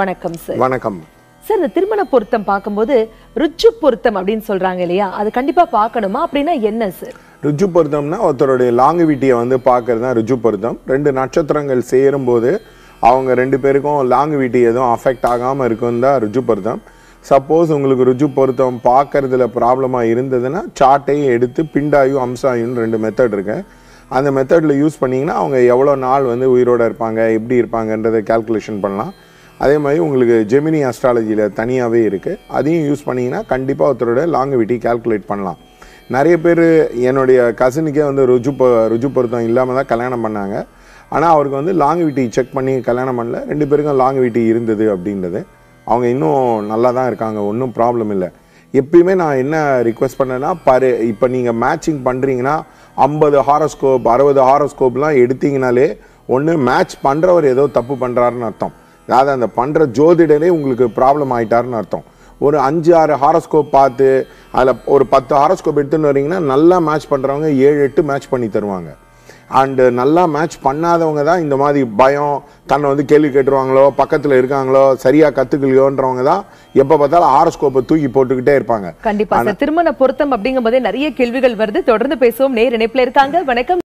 வணக்கம் சார். வணக்கம் சார். இந்த திருமண பொருத்தம் பார்க்கும்போது ருஜு பொருத்தம் அப்படின்னு சொல்றாங்க இல்லையா, அது கண்டிப்பா பார்க்கணுமா? அப்படின்னா என்ன சார்? ருஜு பொருத்தம்னா ஒருத்தருடைய லாங்குவிட்டியை வந்து பார்க்கறது தான் ருஜு பொருத்தம். ரெண்டு நட்சத்திரங்கள் சேரும் போது அவங்க ரெண்டு பேருக்கும் லாங்குவிட்டி எதுவும் அஃபெக்ட் ஆகாமல் இருக்கும் தான் ருஜு பொருத்தம். சப்போஸ் உங்களுக்கு ருஜு பொருத்தம் பார்க்கறதுல ப்ராப்ளமாக இருந்ததுன்னா சாட்டையும் எடுத்து பிண்டாயும் அம்சாயுன்னு ரெண்டு மெத்தட் இருக்கு. அந்த மெத்தடில் யூஸ் பண்ணிங்கன்னா அவங்க எவ்வளோ நாள் வந்து உயிரோடு இருப்பாங்க, எப்படி இருப்பாங்கன்றதை கால்குலேஷன் பண்ணலாம். அதே மாதிரி உங்களுக்கு ஜெமினி அஸ்ட்ராலஜியில் தனியாகவே இருக்குது, அதையும் யூஸ் பண்ணிங்கன்னா கண்டிப்பாக ஒருத்தரோட லாங்குவிட்டி கால்குலேட் பண்ணலாம். நிறைய பேர் என்னுடைய கசினுக்கே வந்து ருஜு பொருத்தம் இல்லாமல் தான் கல்யாணம் பண்ணாங்க. ஆனால் அவருக்கு வந்து லாங்குவிட்டி செக் பண்ணி கல்யாணம் பண்ணல, ரெண்டு பேருக்கும் லாங்குவிட்டி இருந்தது அப்படின்றது. அவங்க இன்னும் நல்லா தான் இருக்காங்க, ஒன்றும் ப்ராப்ளம் இல்லை. எப்பயுமே நான் என்ன ரிக்வெஸ்ட் பண்ணேன்னா, இப்போ நீங்கள் மேட்சிங் பண்ணுறீங்கன்னா 50 ஹாரோஸ்கோப் 60 ஹாரோஸ்கோப்லாம் எடுத்தீங்கனாலே ஒன்று மேட்ச் பண்ணுறவர் ஏதோ தப்பு பண்ணுறாருன்னு அர்த்தம், அதாவது அந்த பண்ணுற ஜோதிடரே உங்களுக்கு ப்ராப்ளம் ஆகிட்டாருன்னு அர்த்தம். ஒரு 5-6 ஹாரோஸ்கோப் பார்த்து அதில் ஒரு 10 ஹாரோஸ்கோப் எடுத்துன்னு வரீங்கன்னா நல்லா மேட்ச் பண்ணுறவங்க 7-8 மேட்ச் பண்ணி தருவாங்க. அண்டு நல்லா மேட்ச் பண்ணாதவங்க தான் இந்த மாதிரி பயம், தன்னை வந்து கேள்வி கேட்டுருவாங்களோ, பக்கத்தில் இருக்காங்களோ, சரியாக கற்றுக்கலையோன்றவங்க தான் எப்போ பார்த்தாலும் ஹாரோஸ்கோப்பை தூக்கி போட்டுக்கிட்டே இருப்பாங்க. கண்டிப்பாக திருமண பொருத்தம் அப்படிங்கும் போதே நிறைய கேள்விகள் வருது. தொடர்ந்து பேசுவோம். நேர் இணைப்பில் இருக்காங்க. வணக்கம்.